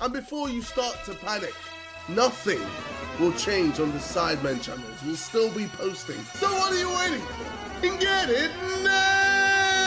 And before you start to panic, nothing will change on the Sidemen channels. We'll still be posting. So what are you waiting for? And get it now!